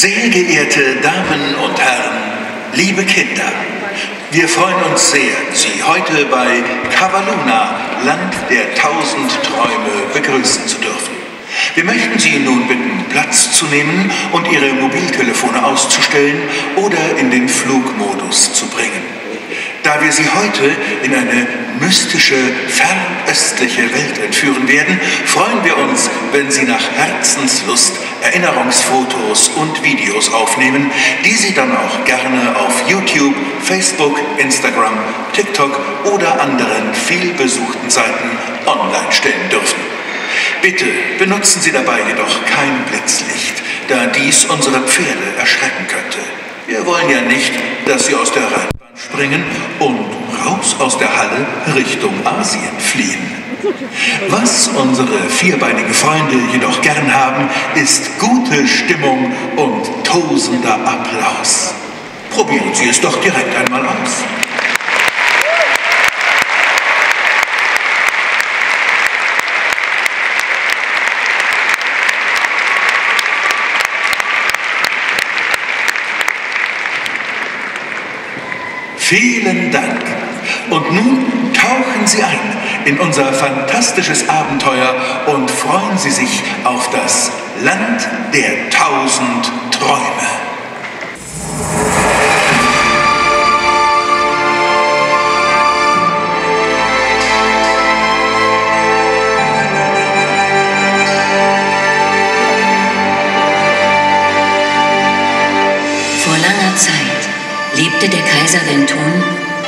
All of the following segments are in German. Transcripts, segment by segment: Sehr geehrte Damen und Herren, liebe Kinder, wir freuen uns sehr, Sie heute bei Cavalluna, Land der Tausend Träume, begrüßen zu dürfen. Wir möchten Sie nun bitten, Platz zu nehmen und Ihre Mobiltelefone auszustellen oder in den Flugmodus zu bringen. Da wir Sie heute in eine mystische, fernöstliche Welt entführen werden, freuen wir uns, wenn Sie nach Herzenslust Erinnerungsfotos und Videos aufnehmen, die Sie dann auch gerne auf YouTube, Facebook, Instagram, TikTok oder anderen vielbesuchten Seiten online stellen dürfen. Bitte benutzen Sie dabei jedoch kein Blitzlicht, da dies unsere Pferde erschrecken könnte. Wir wollen ja nicht, dass Sie aus der Reihe springen und raus aus der Halle Richtung Asien fliehen. Was unsere vierbeinigen Freunde jedoch gern haben, ist gute Stimmung und tosender Applaus. Probieren Sie es doch direkt einmal aus. Vielen Dank. Und nun tauchen Sie ein in unser fantastisches Abenteuer und freuen Sie sich auf das Land der Tausend Träume. Vor langer Zeit lebte der Kaiser Wenton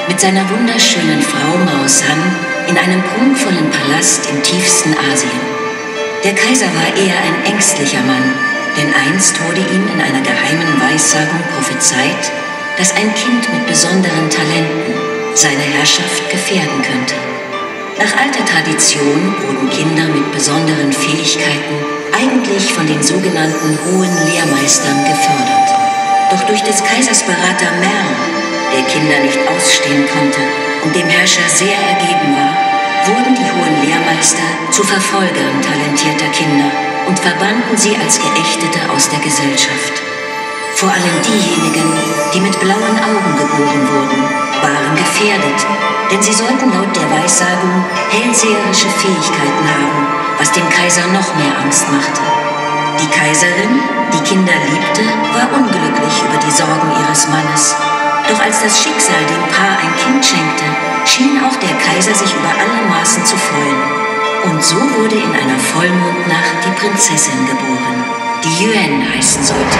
mit seiner wunderschönen Frau Mao San in einem prunkvollen Palast im tiefsten Asien. Der Kaiser war eher ein ängstlicher Mann, denn einst wurde ihm in einer geheimen Weissagung prophezeit, dass ein Kind mit besonderen Talenten seine Herrschaft gefährden könnte. Nach alter Tradition wurden Kinder mit besonderen Fähigkeiten eigentlich von den sogenannten hohen Lehrmeistern gefördert. Doch durch des Kaisers Berater Merl, der Kinder nicht ausstehen konnte und dem Herrscher sehr ergeben war, wurden die hohen Lehrmeister zu Verfolgern talentierter Kinder und verbannten sie als Geächtete aus der Gesellschaft. Vor allem diejenigen, die mit blauen Augen geboren wurden, waren gefährdet, denn sie sollten laut der Weissagung hellseherische Fähigkeiten haben, was dem Kaiser noch mehr Angst machte. Die Kaiserin, die Kinder liebte, war unglücklich über die Sorgen ihres Mannes. Doch als das Schicksal dem Paar ein Kind schenkte, schien auch der Kaiser sich über alle Maßen zu freuen. Und so wurde in einer Vollmondnacht die Prinzessin geboren, die Yuen heißen sollte.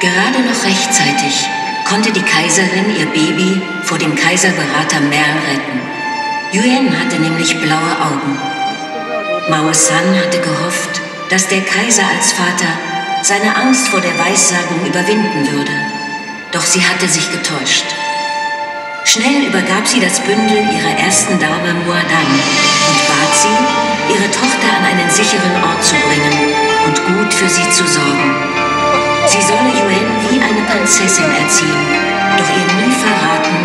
Gerade noch rechtzeitig konnte die Kaiserin ihr Baby vor dem Kaiserberater Merl retten. Yuen hatte nämlich blaue Augen. Mao San hatte gehofft, dass der Kaiser als Vater seine Angst vor der Weissagung überwinden würde. Doch sie hatte sich getäuscht. Schnell übergab sie das Bündel ihrer ersten Dame Muadang und bat sie, ihre Tochter an einen sicheren Ort zu bringen und gut für sie zu sorgen. Sie solle Yuen wie eine Prinzessin erziehen, doch ihr nie verraten,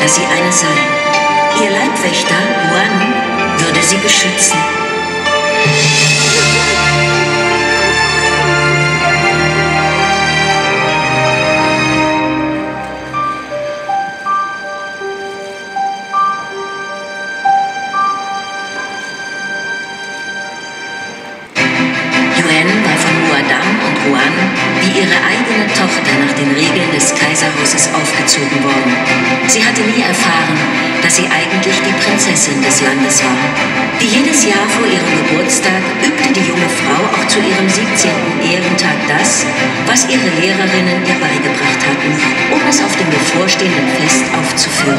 dass sie eine sei. Ihr Leibwächter, Juan, würde sie beschützen. Sie hatte nie erfahren, dass sie eigentlich die Prinzessin des Landes war. Wie jedes Jahr vor ihrem Geburtstag übte die junge Frau auch zu ihrem 17. Ehrentag das, was ihre Lehrerinnen ihr beigebracht hatten, um es auf dem bevorstehenden Fest aufzuführen.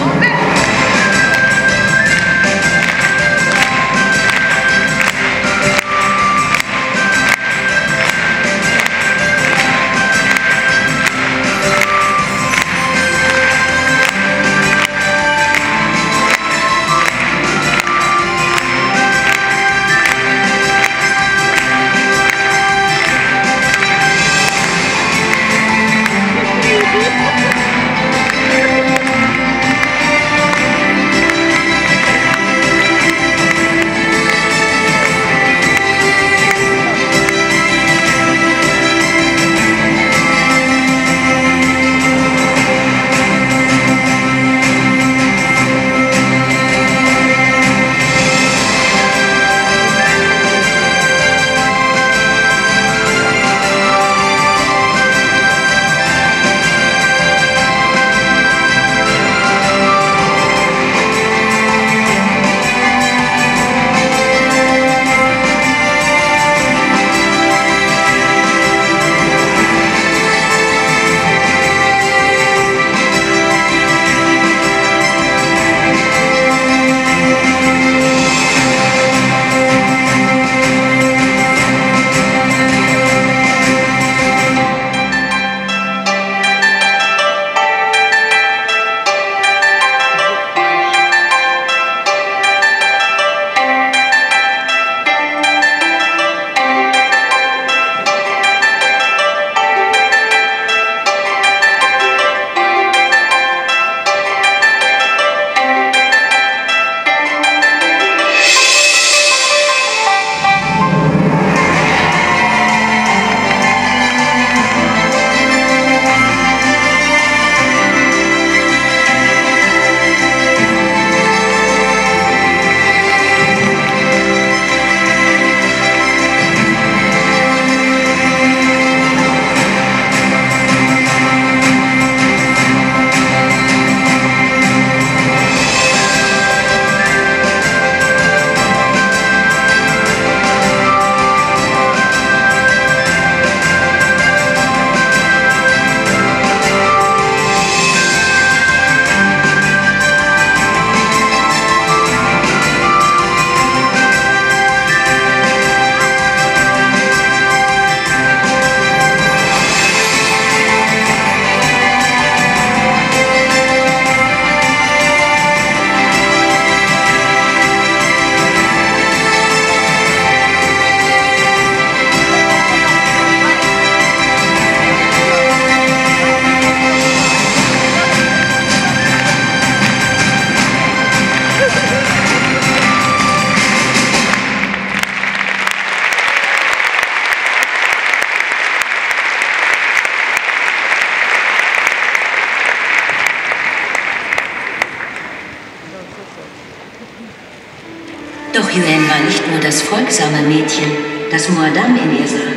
Mädchen, das Muadang in ihr sah.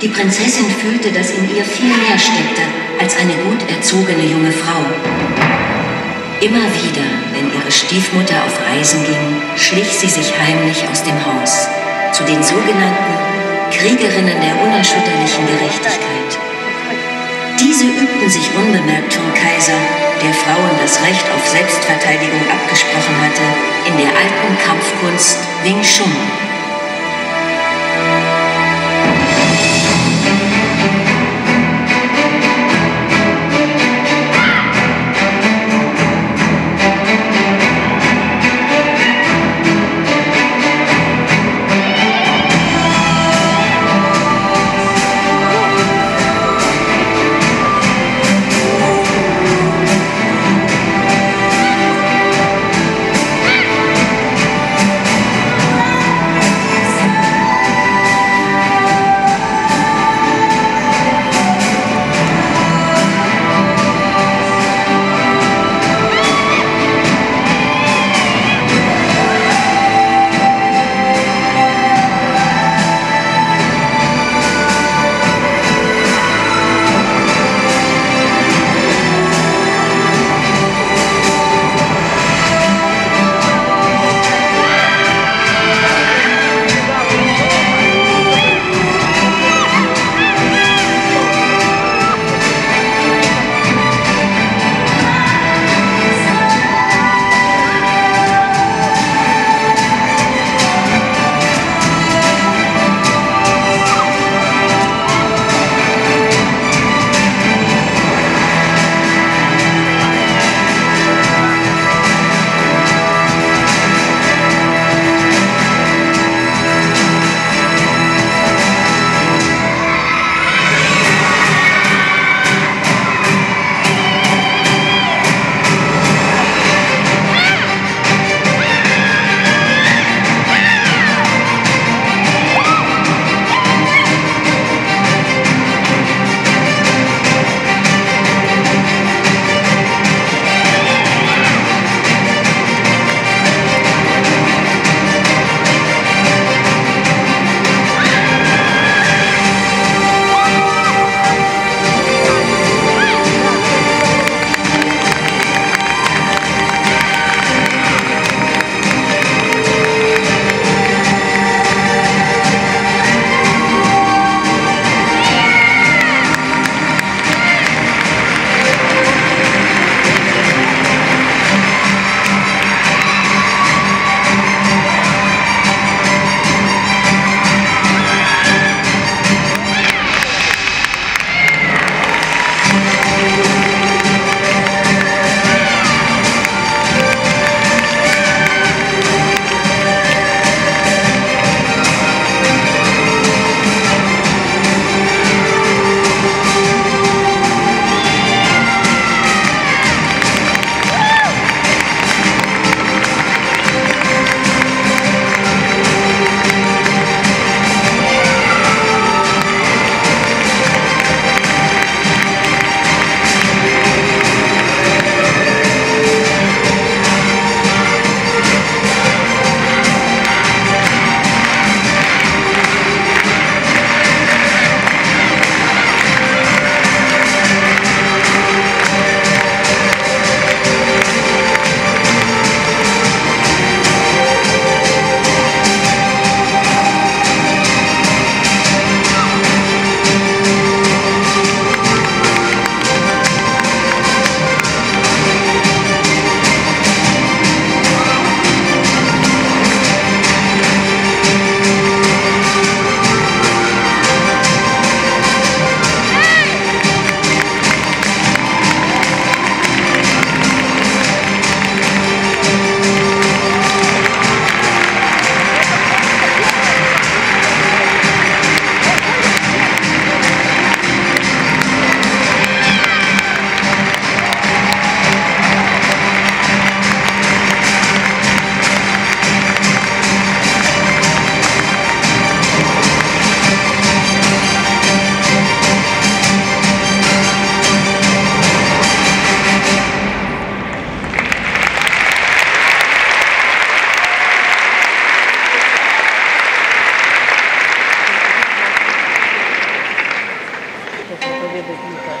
Die Prinzessin fühlte, dass in ihr viel mehr steckte als eine gut erzogene junge Frau. Immer wieder, wenn ihre Stiefmutter auf Reisen ging, schlich sie sich heimlich aus dem Haus zu den sogenannten Kriegerinnen der unerschütterlichen Gerechtigkeit. Die Sie übten sich unbemerkt vom Kaiser, der Frauen das Recht auf Selbstverteidigung abgesprochen hatte, in der alten Kampfkunst Wing Chun.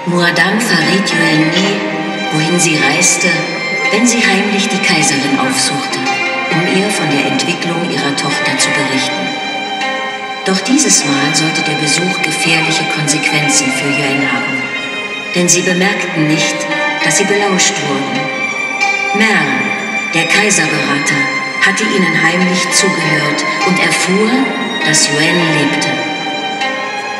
Muadang verriet Yuen Nie, wohin sie reiste, wenn sie heimlich die Kaiserin aufsuchte, um ihr von der Entwicklung ihrer Tochter zu berichten. Doch dieses Mal sollte der Besuch gefährliche Konsequenzen für Yuen haben. denn sie bemerkten nicht, dass sie belauscht wurden. Merl, der Kaiserberater, hatte ihnen heimlich zugehört und erfuhr, dass Yuen lebte.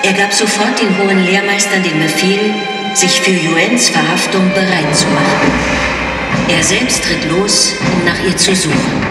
Er gab sofort den hohen Lehrmeistern den Befehl, sich für Yuens Verhaftung bereit zu machen. Er selbst tritt los, um nach ihr zu suchen.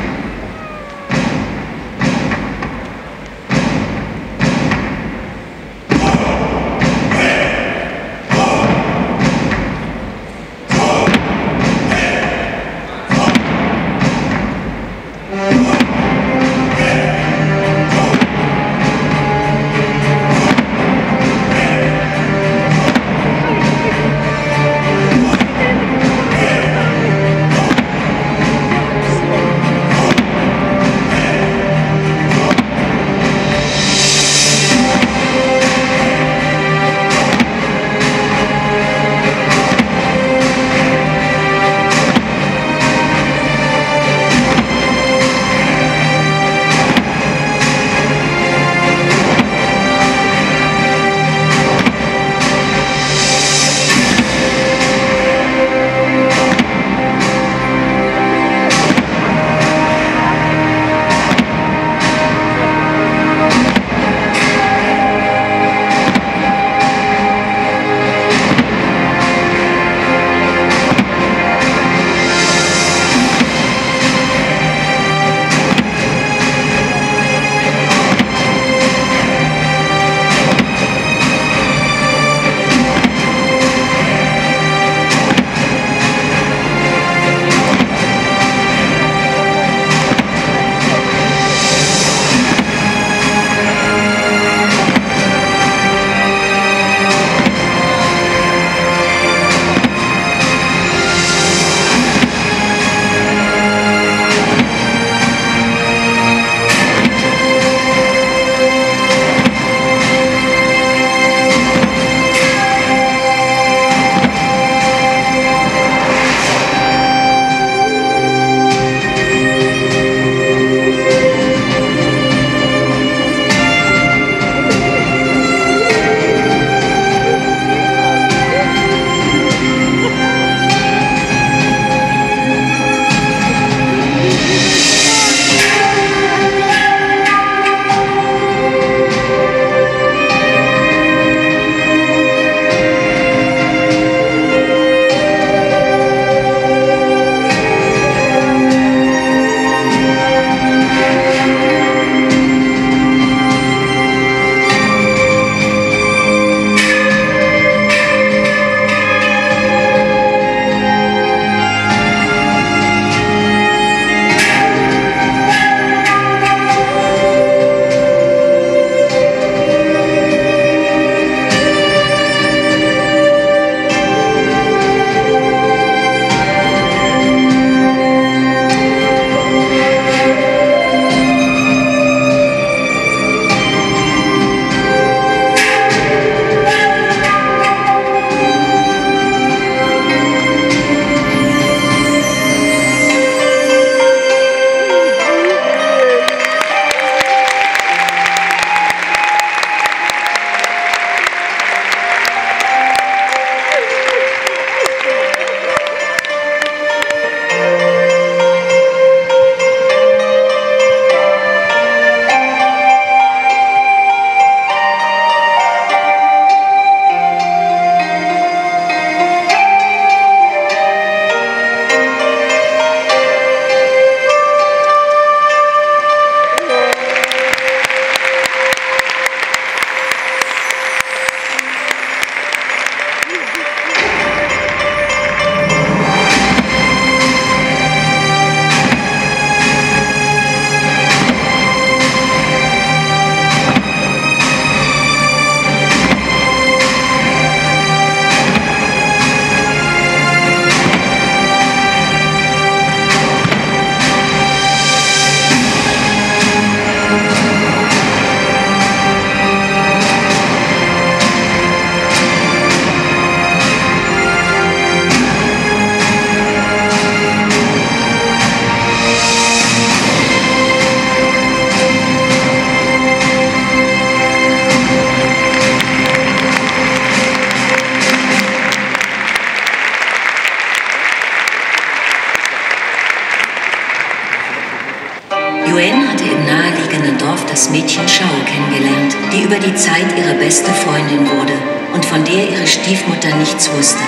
das Mädchen Shao kennengelernt, die über die Zeit ihre beste Freundin wurde und von der ihre Stiefmutter nichts wusste.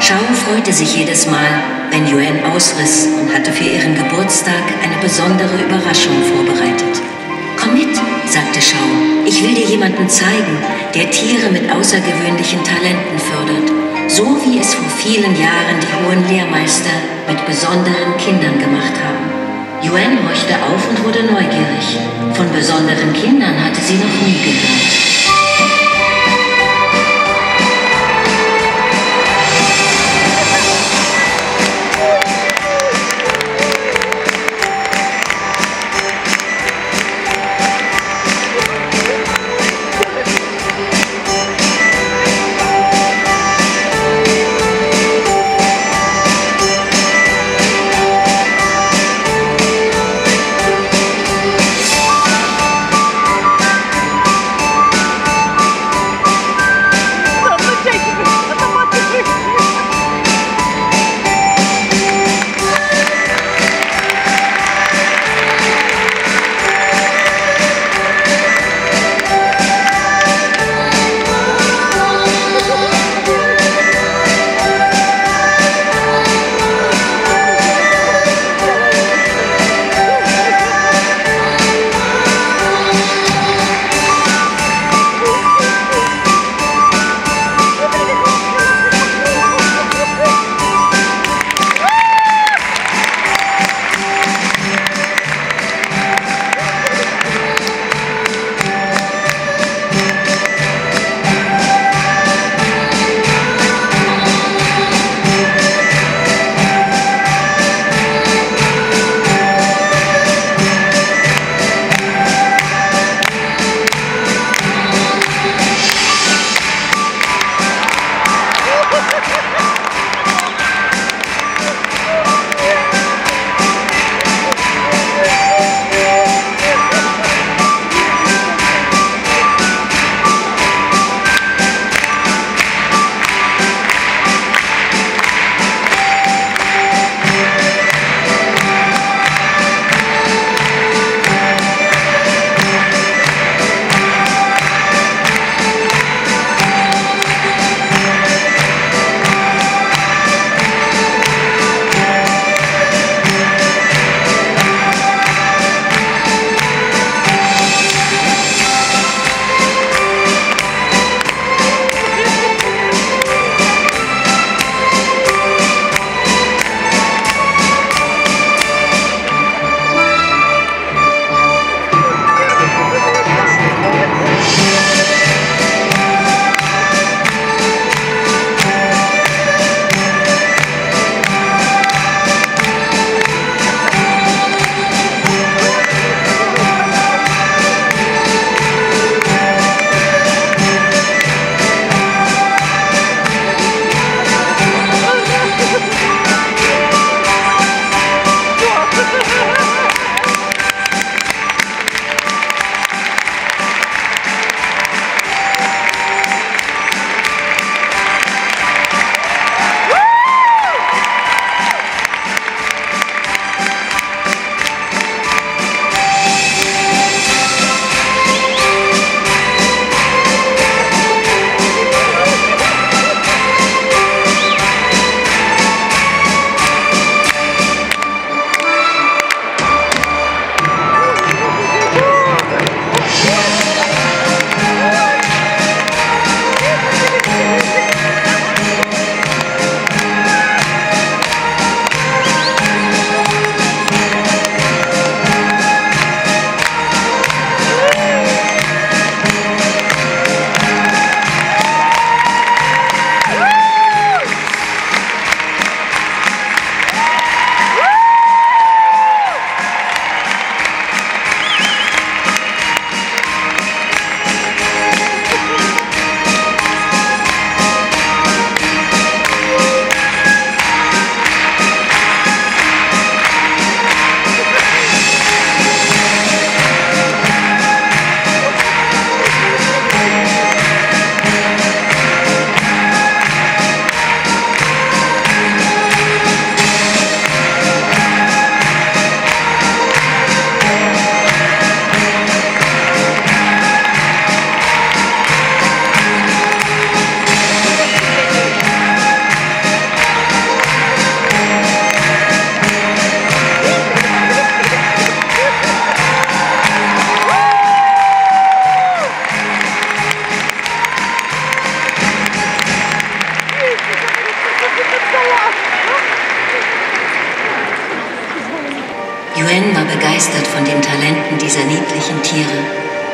Shao freute sich jedes Mal, wenn Yuen ausriss und hatte für ihren Geburtstag eine besondere Überraschung vorbereitet. Komm mit, sagte Shao, ich will dir jemanden zeigen, der Tiere mit außergewöhnlichen Talenten fördert, so wie es vor vielen Jahren die hohen Lehrmeister mit besonderen Kindern gemacht haben. Yuen horchte auf und wurde neugierig. Von besonderen Kindern hatte sie noch nie gehört.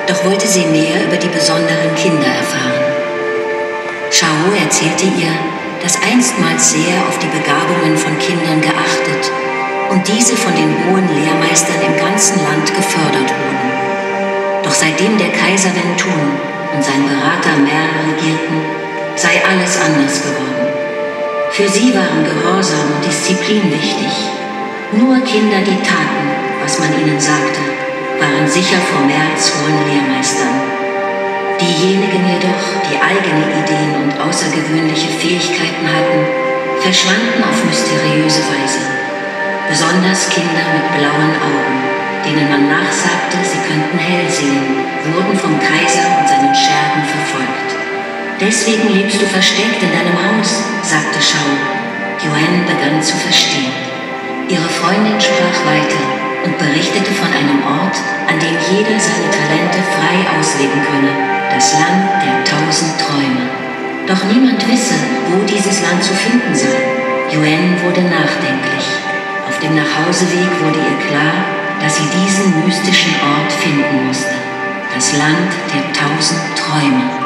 doch wollte sie mehr über die besonderen Kinder erfahren. Shao erzählte ihr, dass einstmals sehr auf die Begabungen von Kindern geachtet und diese von den hohen Lehrmeistern im ganzen Land gefördert wurden. Doch seitdem der Kaiser Wenton und sein Berater Merl regierten, sei alles anders geworden. Für sie waren Gehorsam und Disziplin wichtig. Nur Kinder, die taten, was man ihnen sagte, waren sicher vor Merls hohen Lehrmeistern. Diejenigen jedoch, die eigene Ideen und außergewöhnliche Fähigkeiten hatten, verschwanden auf mysteriöse Weise. Besonders Kinder mit blauen Augen, denen man nachsagte, sie könnten hell sehen, wurden vom Kaiser und seinen Schergen verfolgt. Deswegen lebst du versteckt in deinem Haus, sagte Shao. Yuen begann zu verstehen. Ihre Freundin sprach weiter und berichtete von einem Ort, an dem jeder seine Talente frei ausleben könne, das Land der Tausend Träume. Doch niemand wisse, wo dieses Land zu finden sei. Yuen wurde nachdenklich. Auf dem Nachhauseweg wurde ihr klar, dass sie diesen mystischen Ort finden musste. Das Land der Tausend Träume.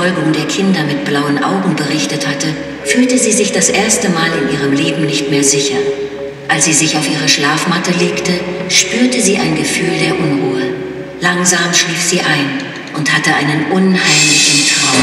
Betäubung der Kinder mit blauen Augen berichtet hatte, fühlte sie sich das erste Mal in ihrem Leben nicht mehr sicher. Als sie sich auf ihre Schlafmatte legte, spürte sie ein Gefühl der Unruhe. Langsam schlief sie ein und hatte einen unheimlichen Traum.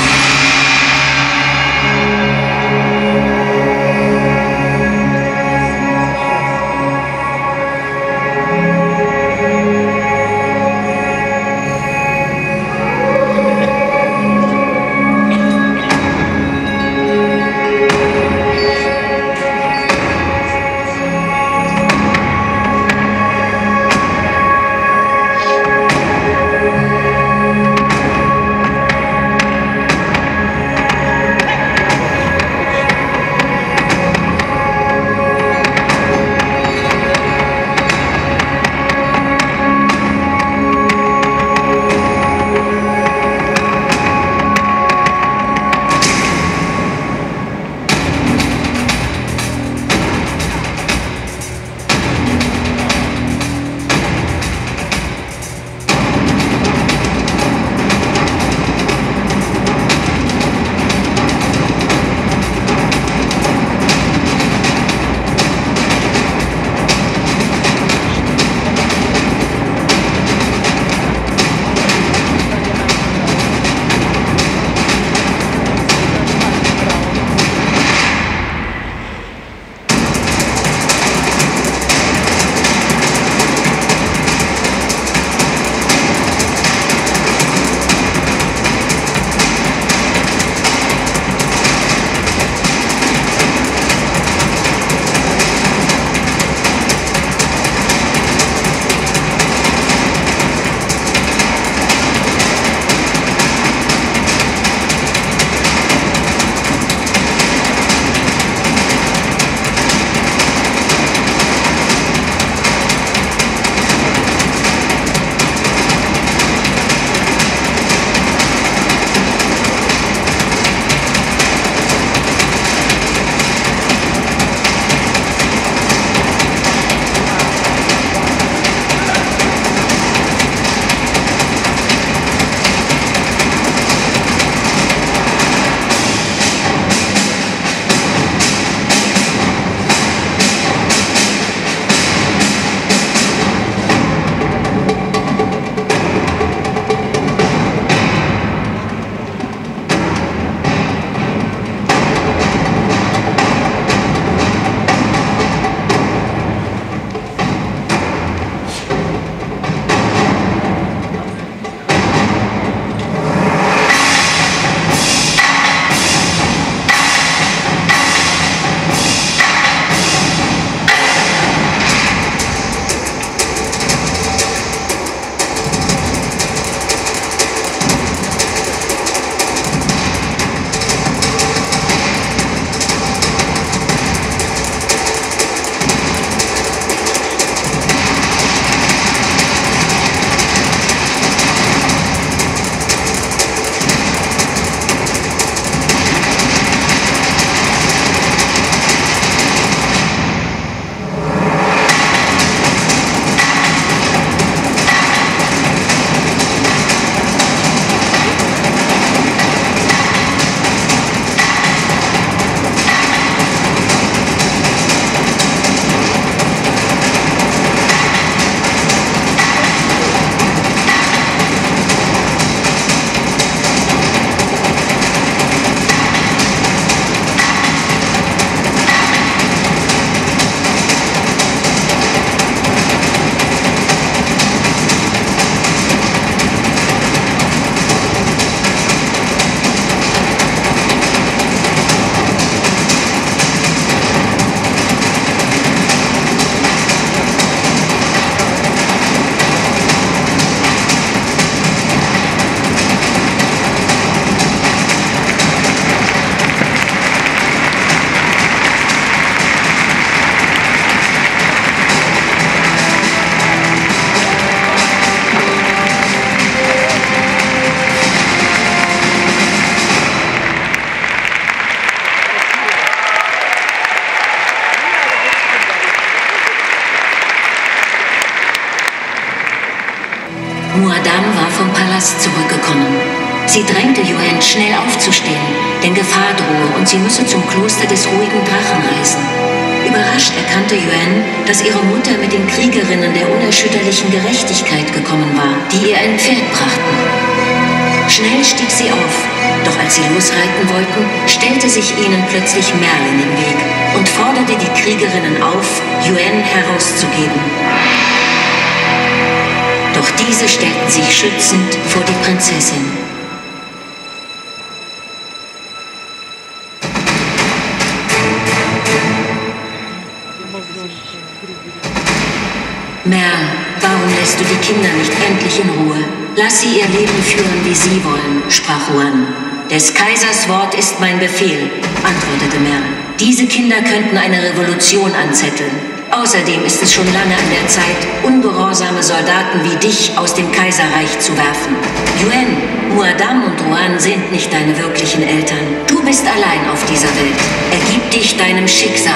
schnell aufzustehen, denn Gefahr drohe und sie müsse zum Kloster des ruhigen Drachen reisen. Überrascht erkannte Yuen, dass ihre Mutter mit den Kriegerinnen der unerschütterlichen Gerechtigkeit gekommen war, die ihr ein Pferd brachten. Schnell stieg sie auf, doch als sie losreiten wollten, stellte sich ihnen plötzlich Merl in den Weg und forderte die Kriegerinnen auf, Yuen herauszugeben. Doch diese stellten sich schützend vor die Prinzessin. Merl, warum lässt du die Kinder nicht endlich in Ruhe? Lass sie ihr Leben führen, wie sie wollen, sprach Juan. Des Kaisers Wort ist mein Befehl, antwortete Merl. Diese Kinder könnten eine Revolution anzetteln. Außerdem ist es schon lange an der Zeit, ungehorsame Soldaten wie dich aus dem Kaiserreich zu werfen. Yuen, Muadang und Juan sind nicht deine wirklichen Eltern. Du bist allein auf dieser Welt. Ergib dich deinem Schicksal.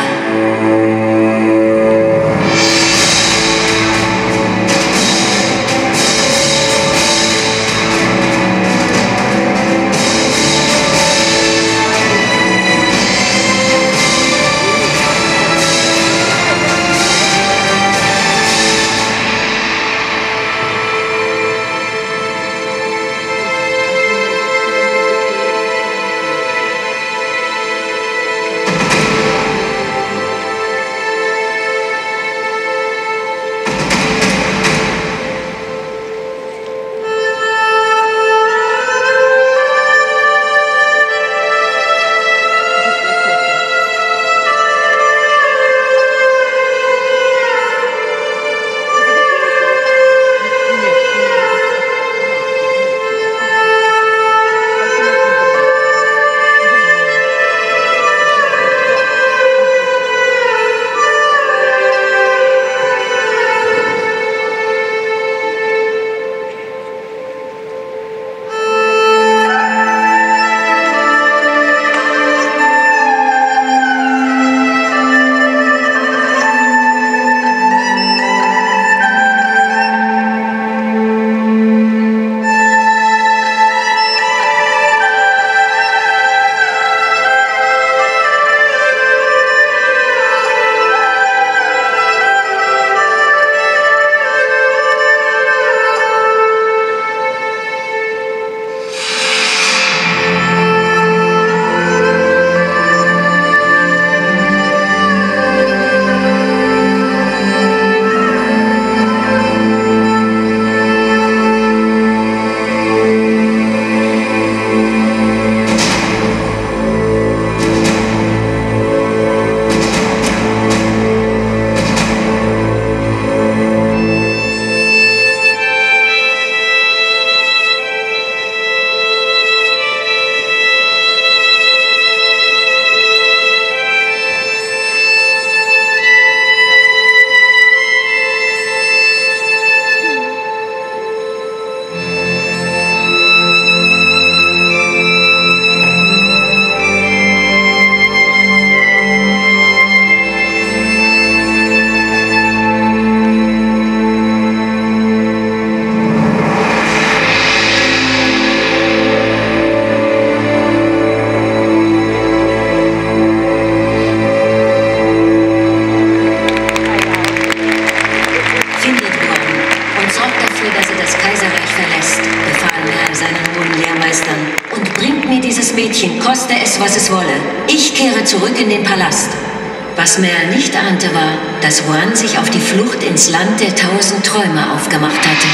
Was Merl nicht ahnte, war, dass Juan sich auf die Flucht ins Land der Tausend Träume aufgemacht hatte.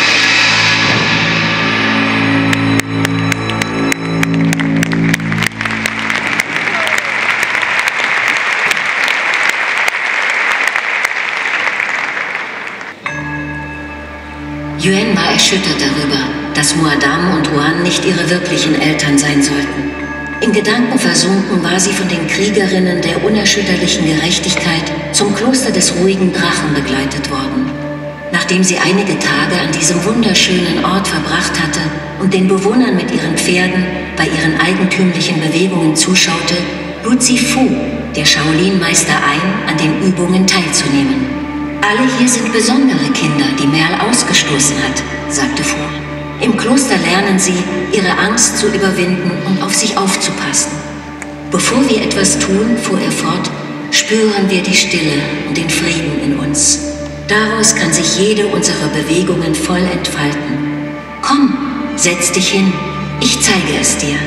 Yuen war erschüttert darüber, dass Muadang und Juan nicht ihre wirklichen Eltern sein sollten. In Gedanken versunken war sie von den Kriegerinnen der unerschütterlichen Gerechtigkeit zum Kloster des ruhigen Drachen begleitet worden. Nachdem sie einige Tage an diesem wunderschönen Ort verbracht hatte und den Bewohnern mit ihren Pferden bei ihren eigentümlichen Bewegungen zuschaute, lud sie Fu, der Shaolin-Meister, ein, an den Übungen teilzunehmen. Alle hier sind besondere Kinder, die Merl ausgestoßen hat, sagte Fu. Im Kloster lernen sie, ihre Angst zu überwinden und auf sich aufzupassen. Bevor wir etwas tun, fuhr er fort, spüren wir die Stille und den Frieden in uns. Daraus kann sich jede unserer Bewegungen voll entfalten. Komm, setz dich hin, ich zeige es dir.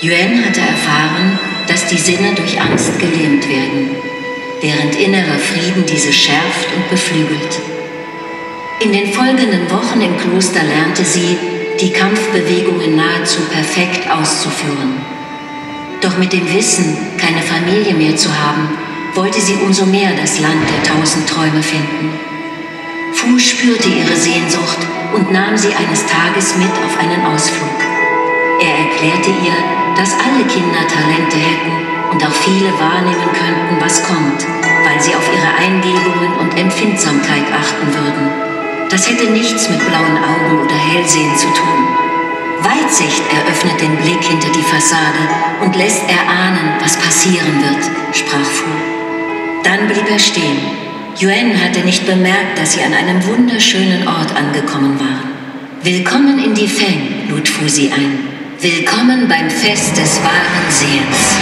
Yuen hatte erfahren, dass die Sinne durch Angst gelähmt werden. während innerer Frieden diese schärft und beflügelt. In den folgenden Wochen im Kloster lernte sie, die Kampfbewegungen nahezu perfekt auszuführen. Doch mit dem Wissen, keine Familie mehr zu haben, wollte sie umso mehr das Land der Tausend Träume finden. Fu spürte ihre Sehnsucht und nahm sie eines Tages mit auf einen Ausflug. Er erklärte ihr, dass alle Kinder Talente hätten und auch viele wahrnehmen könnten, was kommt, weil sie auf ihre Eingebungen und Empfindsamkeit achten würden. Das hätte nichts mit blauen Augen oder Hellsehen zu tun. Weitsicht eröffnet den Blick hinter die Fassade und lässt erahnen, was passieren wird, sprach Fu. Dann blieb er stehen. Yuen hatte nicht bemerkt, dass sie an einem wunderschönen Ort angekommen waren. Willkommen in die Feng, lud Fu sie ein. Willkommen beim Fest des wahren Sehens.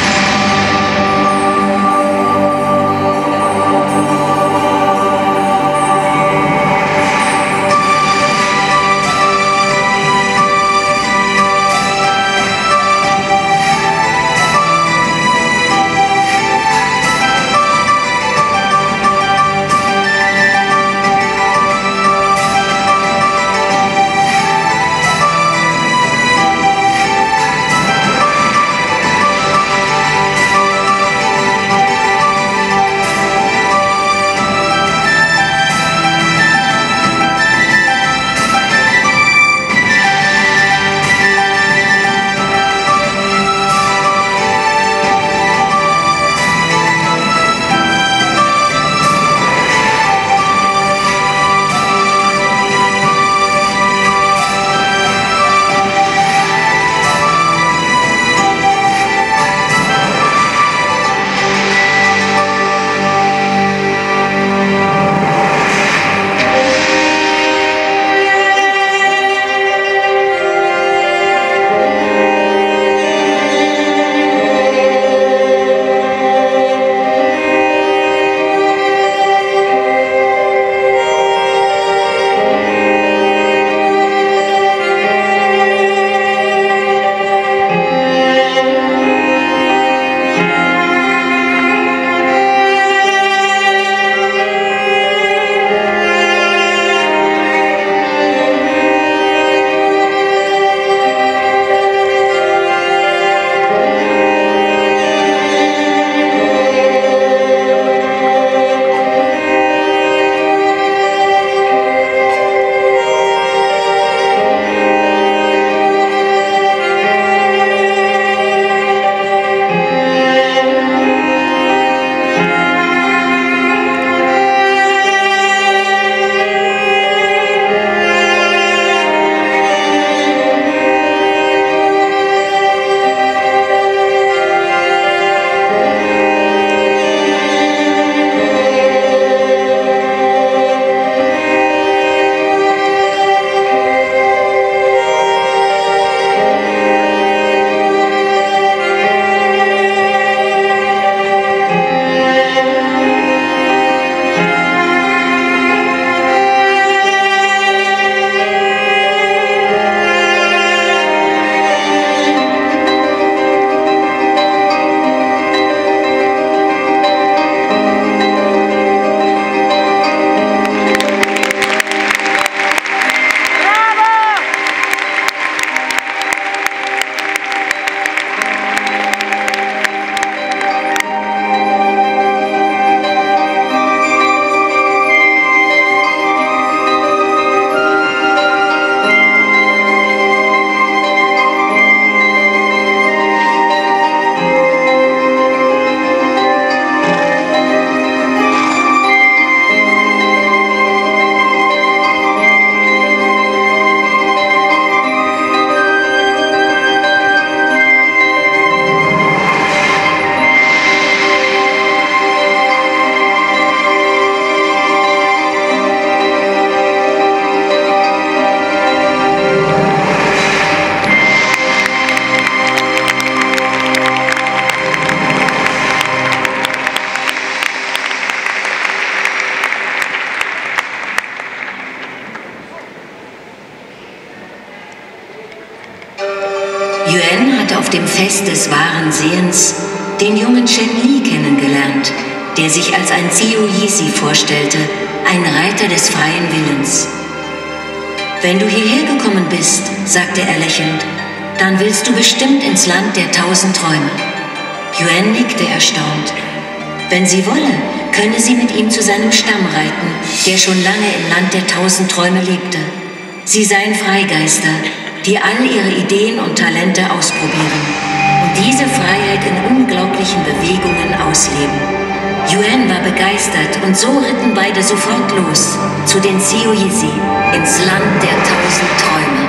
Yuen hat auf dem Fest des wahren Sehens den jungen Chen Li kennengelernt, der sich als ein Ziyou Yizhi vorstellte, ein Reiter des freien Willens. Wenn du hierher gekommen bist, sagte er lächelnd, dann willst du bestimmt ins Land der Tausend Träume. Yuen nickte erstaunt. Wenn sie wolle, könne sie mit ihm zu seinem Stamm reiten, der schon lange im Land der Tausend Träume lebte. Sie seien Freigeister, die all ihre Ideen und Talente ausprobieren und diese Freiheit in unglaublichen Bewegungen ausleben. Yuen war begeistert und so ritten beide sofort los, zu den Ziyou Yizhi, ins Land der Tausend Träume.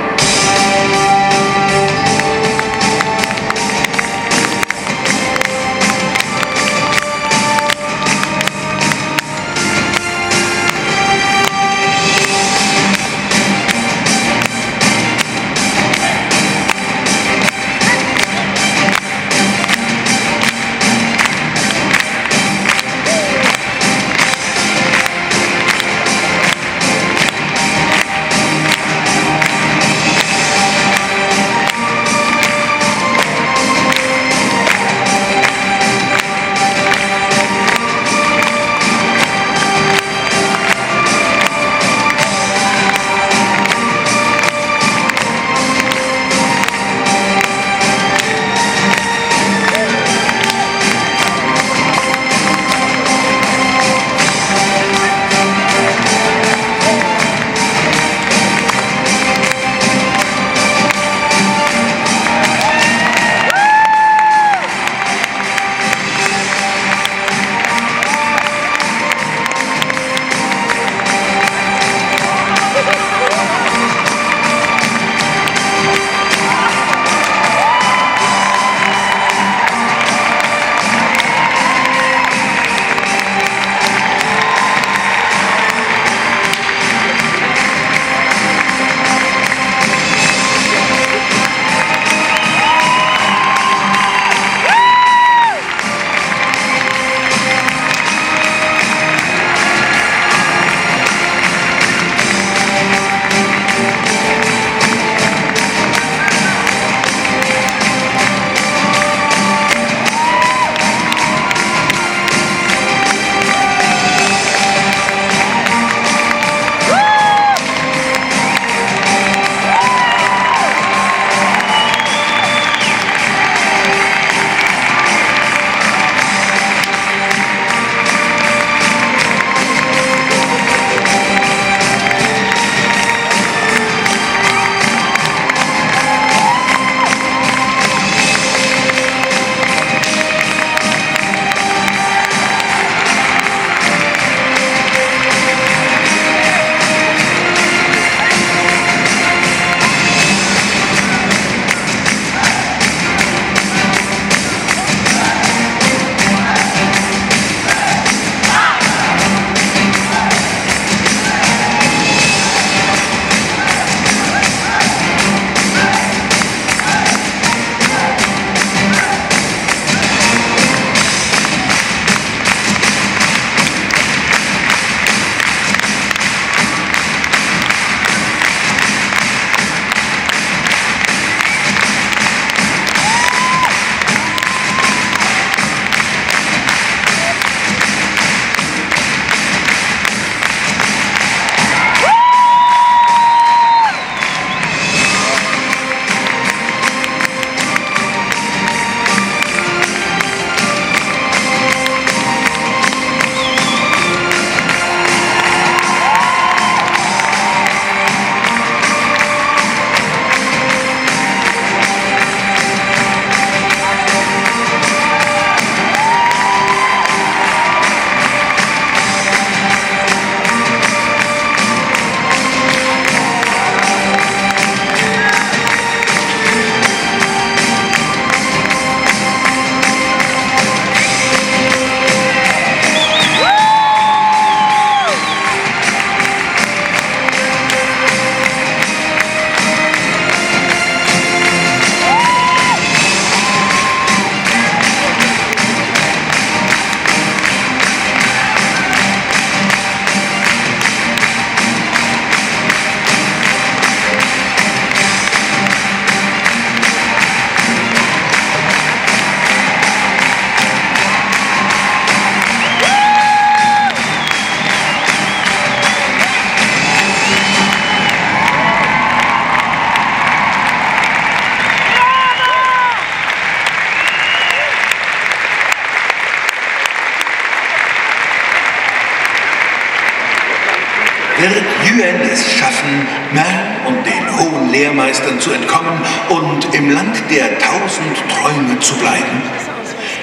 Merl und den hohen Lehrmeistern zu entkommen und im Land der Tausend Träume zu bleiben.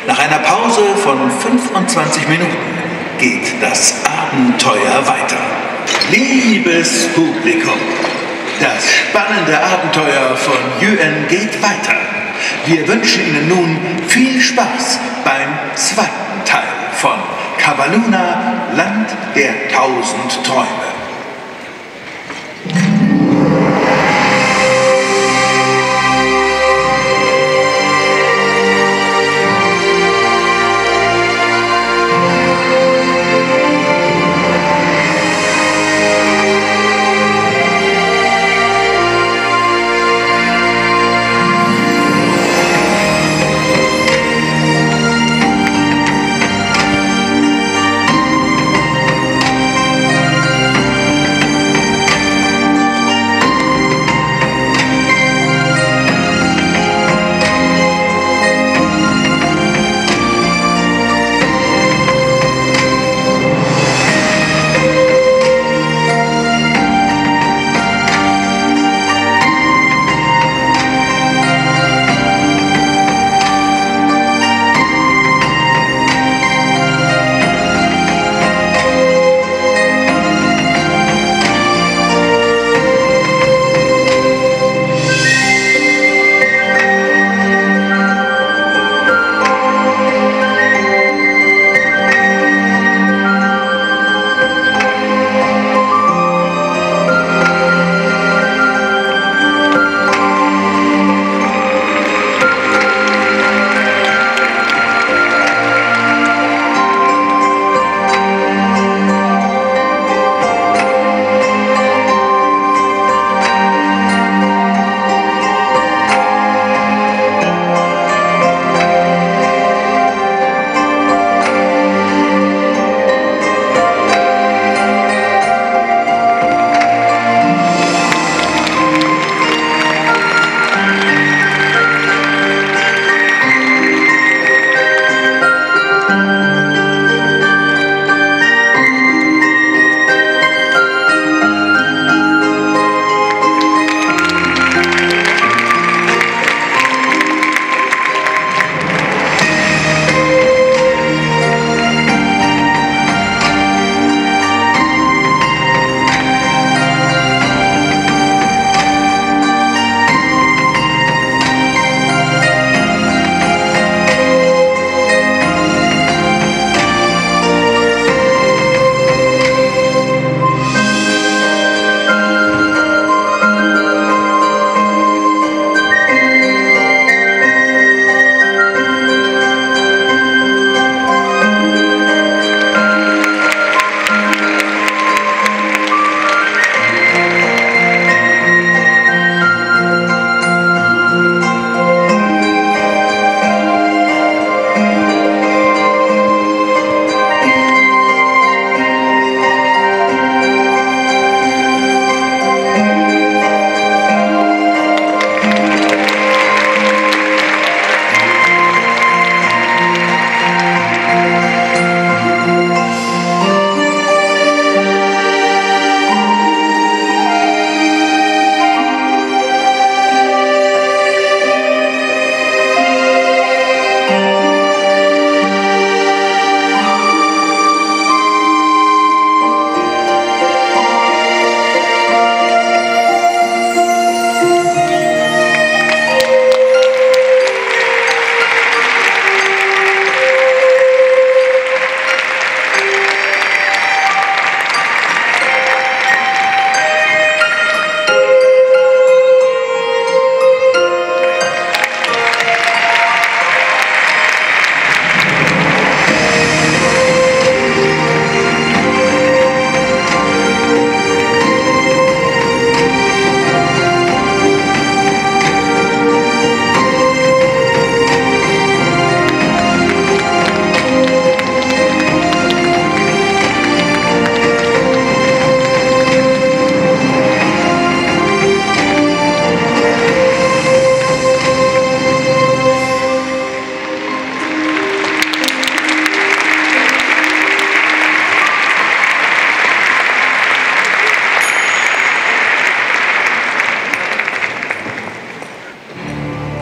Nach einer Pause von 25 Minuten geht das Abenteuer weiter. Liebes Publikum, das spannende Abenteuer von Yuen geht weiter. Wir wünschen Ihnen nun viel Spaß beim zweiten Teil von Cavalluna, Land der Tausend Träume.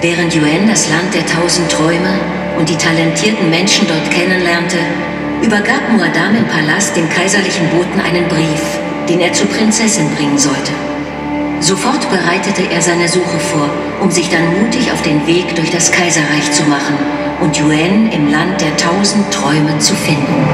Während Yuen das Land der Tausend Träume und die talentierten Menschen dort kennenlernte, übergab Muadang im Palast dem kaiserlichen Boten einen Brief, den er zur Prinzessin bringen sollte. Sofort bereitete er seine Suche vor, um sich dann mutig auf den Weg durch das Kaiserreich zu machen und Yuen im Land der Tausend Träume zu finden.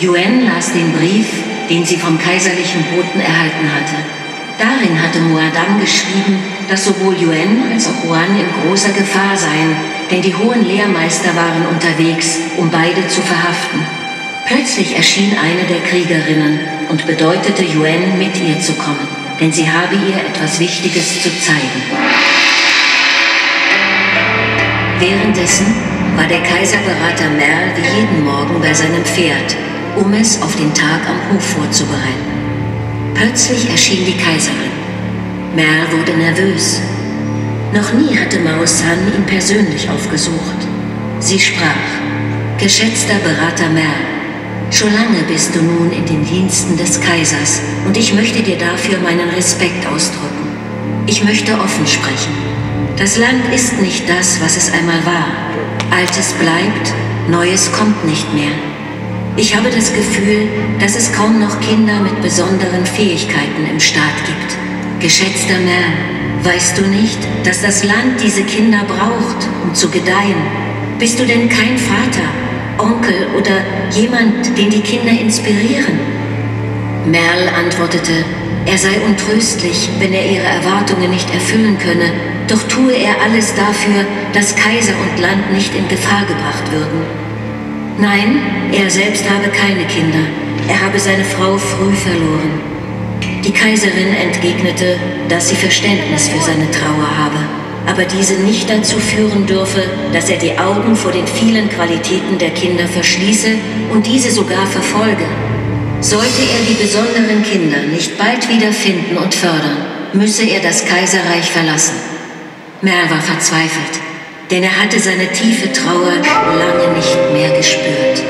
Yuen las den Brief, den sie vom kaiserlichen Boten erhalten hatte. Darin hatte Muadang geschrieben, dass sowohl Yuen als auch Juan in großer Gefahr seien, denn die hohen Lehrmeister waren unterwegs, um beide zu verhaften. Plötzlich erschien eine der Kriegerinnen und bedeutete Yuen, mit ihr zu kommen, denn sie habe ihr etwas Wichtiges zu zeigen. Währenddessen war der Kaiserberater Merl wie jeden Morgen bei seinem Pferd, um es auf den Tag am Hof vorzubereiten. Plötzlich erschien die Kaiserin. Merl wurde nervös. Noch nie hatte Mao San ihn persönlich aufgesucht. Sie sprach: Geschätzter Berater Merl, schon lange bist du nun in den Diensten des Kaisers und ich möchte dir dafür meinen Respekt ausdrücken. Ich möchte offen sprechen. Das Land ist nicht das, was es einmal war. Altes bleibt, Neues kommt nicht mehr. Ich habe das Gefühl, dass es kaum noch Kinder mit besonderen Fähigkeiten im Staat gibt. Geschätzter Merl, weißt du nicht, dass das Land diese Kinder braucht, um zu gedeihen? Bist du denn kein Vater, Onkel oder jemand, den die Kinder inspirieren? Merl antwortete, er sei untröstlich, wenn er ihre Erwartungen nicht erfüllen könne, doch tue er alles dafür, dass Kaiser und Land nicht in Gefahr gebracht würden. Nein, er selbst habe keine Kinder. Er habe seine Frau früh verloren. Die Kaiserin entgegnete, dass sie Verständnis für seine Trauer habe, aber diese nicht dazu führen dürfe, dass er die Augen vor den vielen Qualitäten der Kinder verschließe und diese sogar verfolge. Sollte er die besonderen Kinder nicht bald wiederfinden und fördern, müsse er das Kaiserreich verlassen. Merl war verzweifelt, denn er hatte seine tiefe Trauer lange nicht mehr gespürt.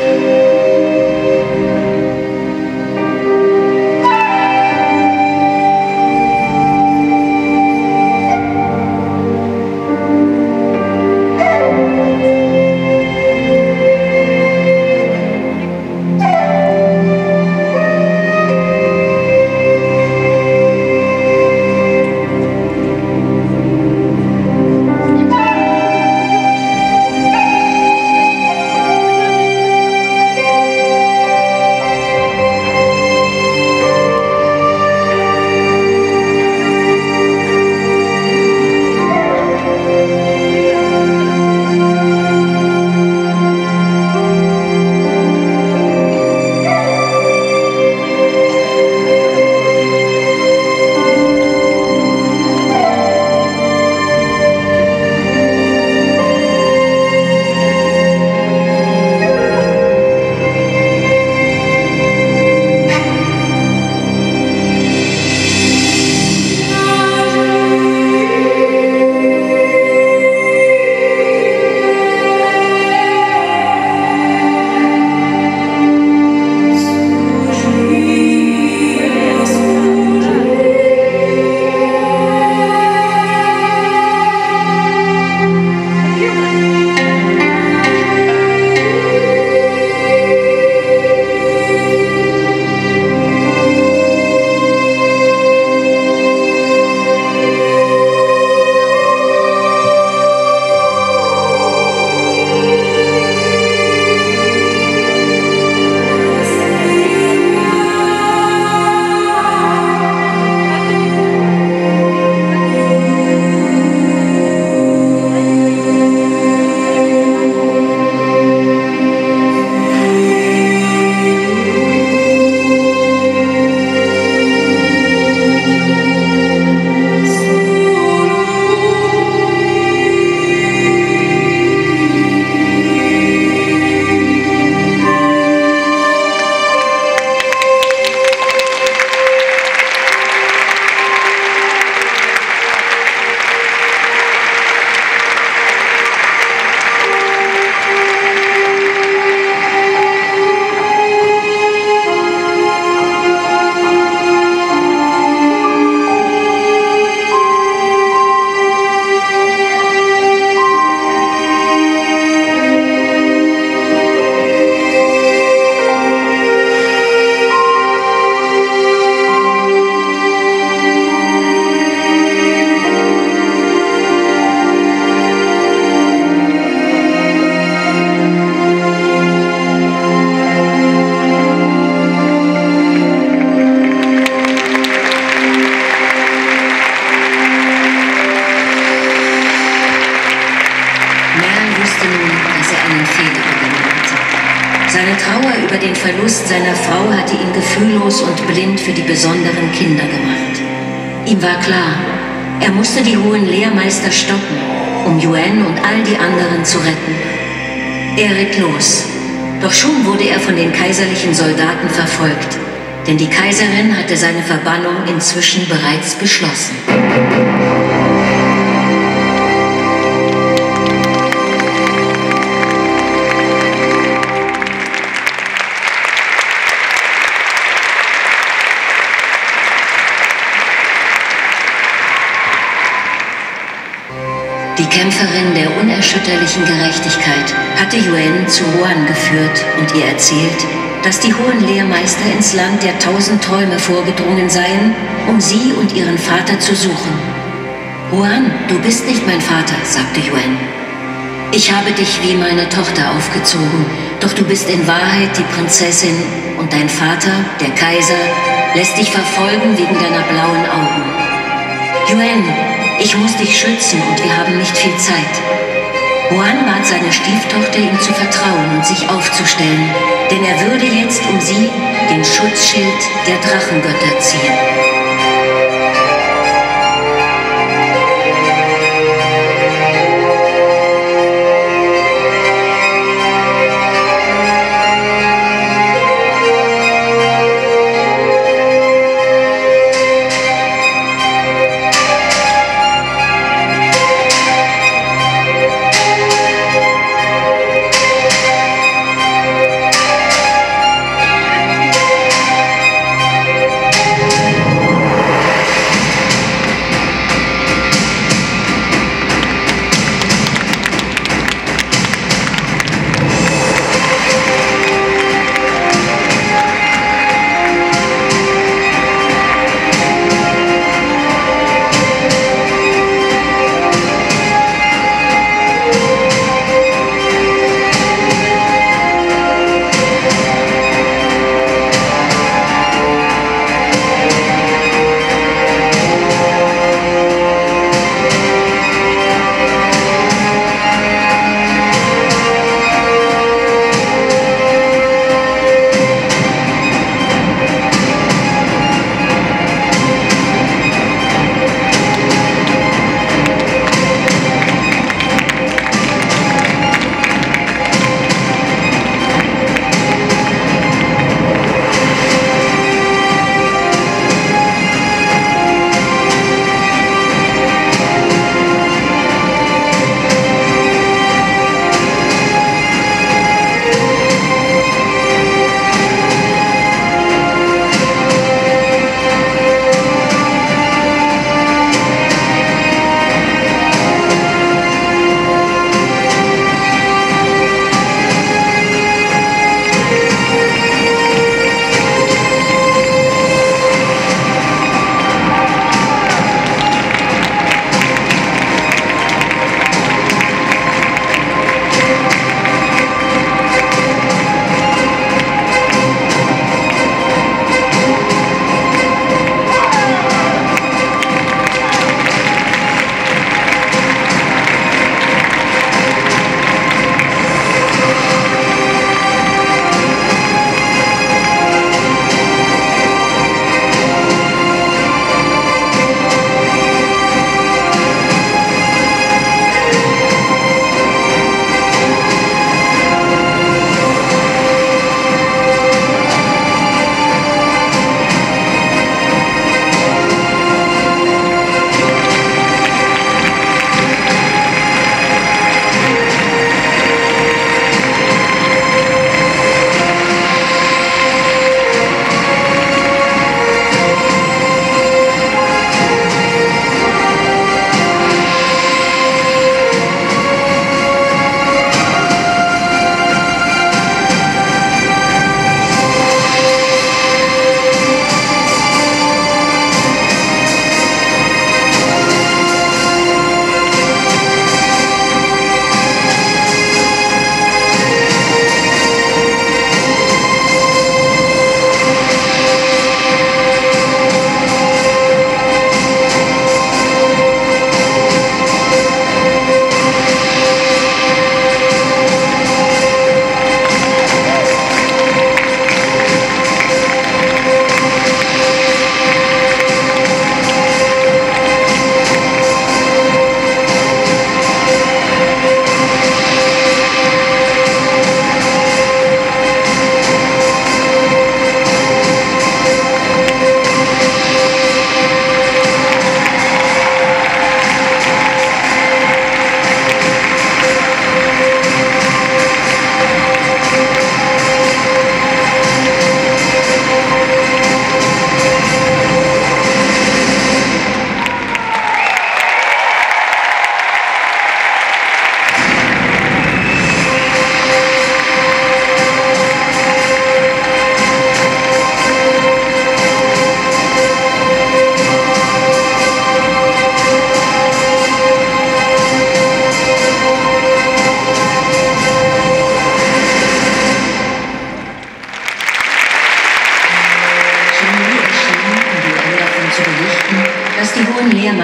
Seine Trauer über den Verlust seiner Frau hatte ihn gefühllos und blind für die besonderen Kinder gemacht. Ihm war klar, er musste die hohen Lehrmeister stoppen, um Yuen und all die anderen zu retten. Er ritt los, doch schon wurde er von den kaiserlichen Soldaten verfolgt, denn die Kaiserin hatte seine Verbannung inzwischen bereits beschlossen. Die Kämpferin der unerschütterlichen Gerechtigkeit hatte Yuen zu Juan geführt und ihr erzählt, dass die hohen Lehrmeister ins Land der Tausend Träume vorgedrungen seien, um sie und ihren Vater zu suchen. Juan, du bist nicht mein Vater, sagte Yuen. Ich habe dich wie meine Tochter aufgezogen, doch du bist in Wahrheit die Prinzessin und dein Vater, der Kaiser, lässt dich verfolgen wegen deiner blauen Augen. Yuen! Ich muss dich schützen und wir haben nicht viel Zeit. Juan bat seine Stieftochter, ihm zu vertrauen und sich aufzustellen, denn er würde jetzt um sie den Schutzschild der Drachengötter ziehen.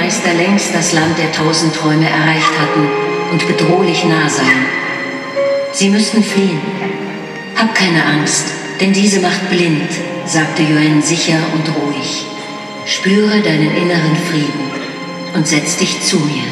Meister längst das Land der Tausend Träume erreicht hatten und bedrohlich nah seien. Sie müssten fliehen. Hab keine Angst, denn diese macht blind, sagte Yuen sicher und ruhig. Spüre deinen inneren Frieden und setz dich zu mir.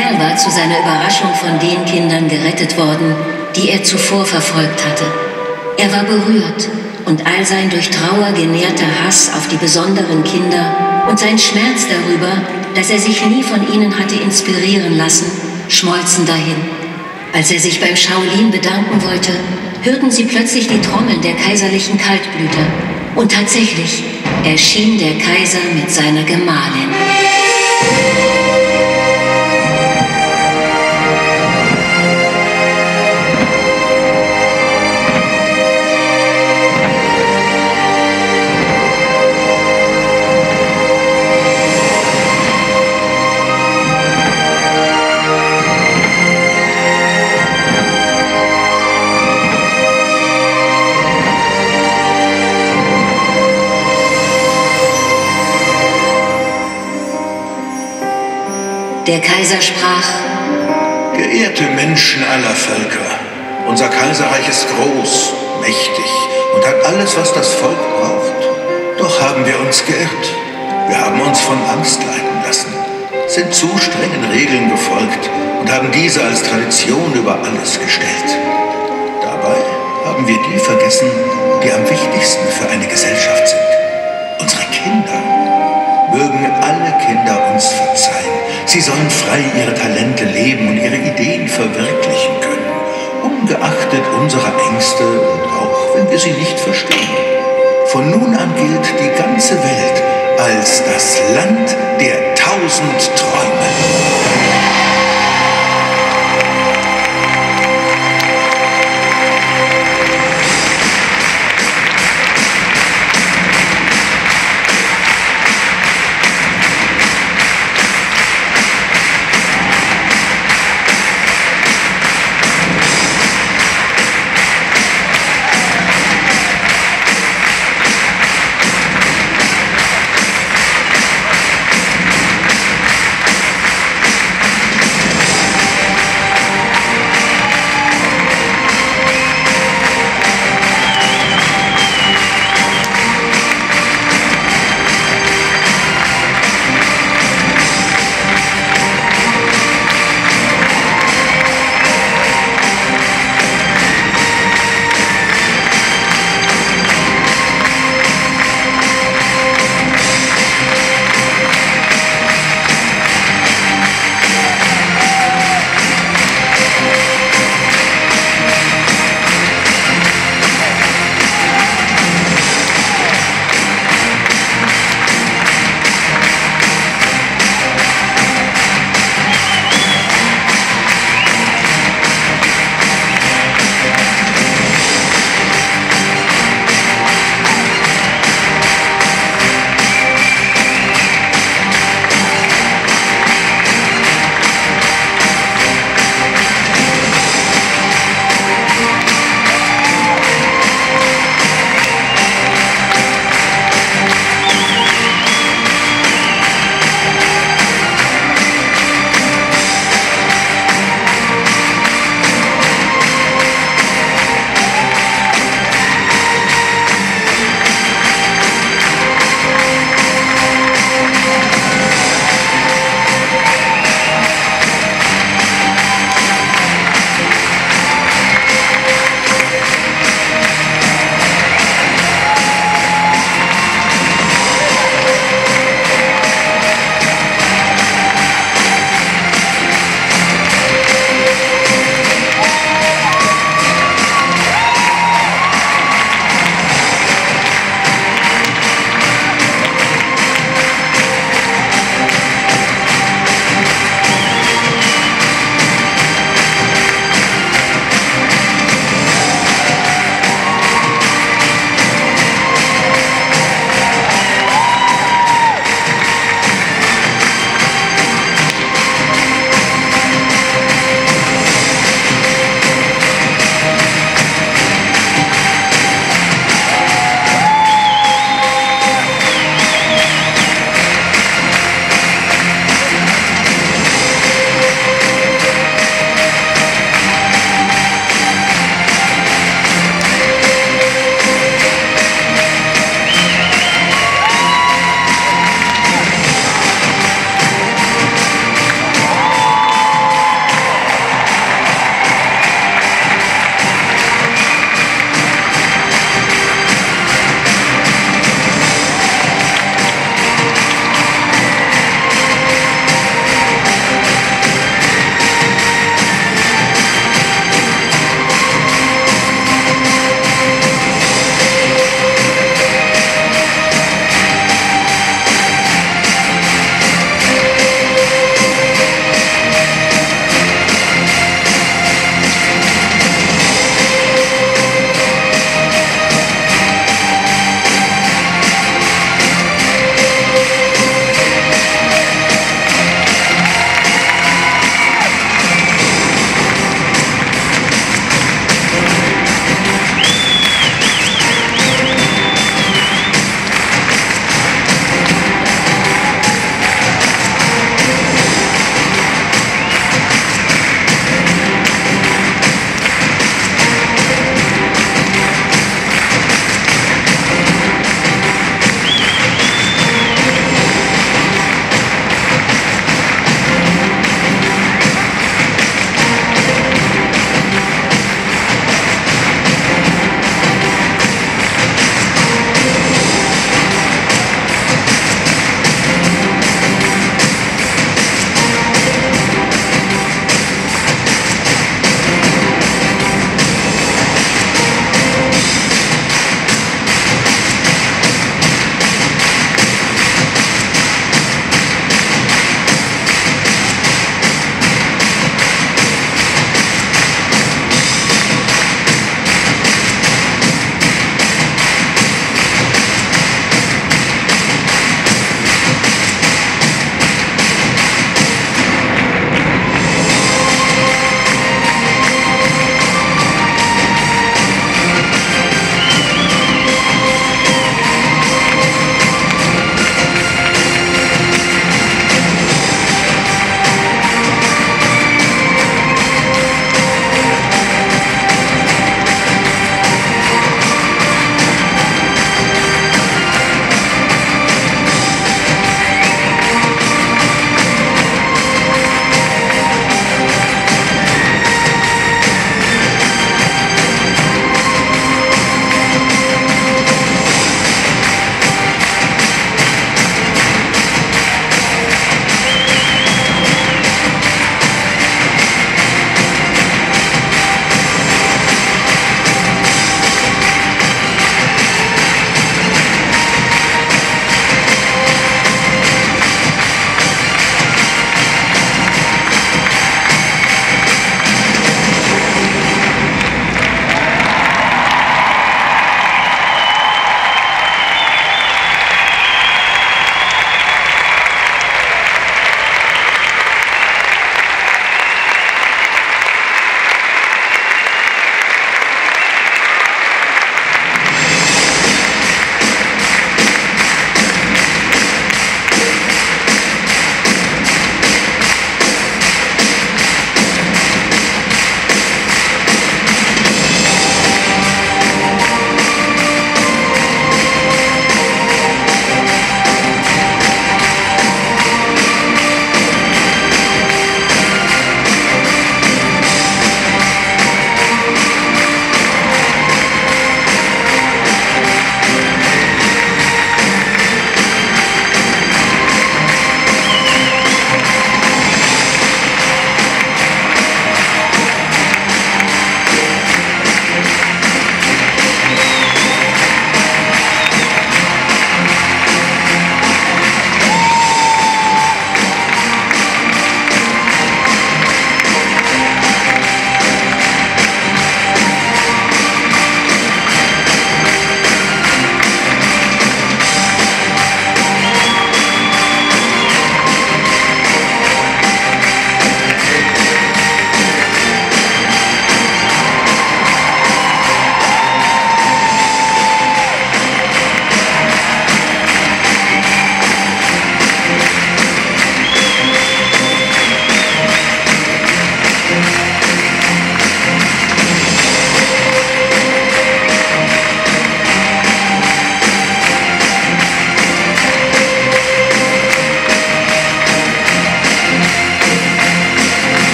Merl war zu seiner Überraschung von den Kindern gerettet worden, die er zuvor verfolgt hatte. Er war berührt und all sein durch Trauer genährter Hass auf die besonderen Kinder und sein Schmerz darüber, dass er sich nie von ihnen hatte inspirieren lassen, schmolzen dahin. Als er sich beim Shaolin bedanken wollte, hörten sie plötzlich die Trommeln der kaiserlichen Kaltblüter. Und tatsächlich erschien der Kaiser mit seiner Gemahlin. Der Kaiser sprach: Geehrte Menschen aller Völker, unser Kaiserreich ist groß, mächtig und hat alles, was das Volk braucht. Doch haben wir uns geirrt. Wir haben uns von Angst leiten lassen, sind zu strengen Regeln gefolgt und haben diese als Tradition über alles gestellt. Dabei haben wir die vergessen, die am wichtigsten für eine Gesellschaft sind. Unsere Kinder. Mögen alle Kinder uns verzeihen. Sie sollen frei ihre Talente leben und ihre Ideen verwirklichen können, ungeachtet unserer Ängste und auch, wenn wir sie nicht verstehen. Von nun an gilt die ganze Welt als das Land der Tausend Träume.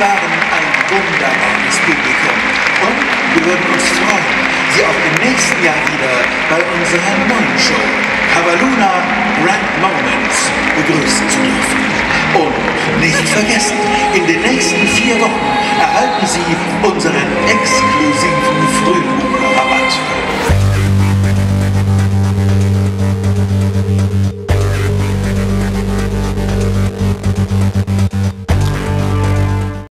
waren ein wunderbares Publikum und wir würden uns freuen, Sie auch im nächsten Jahr wieder bei unserer neuen Show Cavalluna Grand Moments begrüßen zu dürfen. Und nicht vergessen, in den nächsten 4 Wochen erhalten Sie unseren exklusiven Frühbuch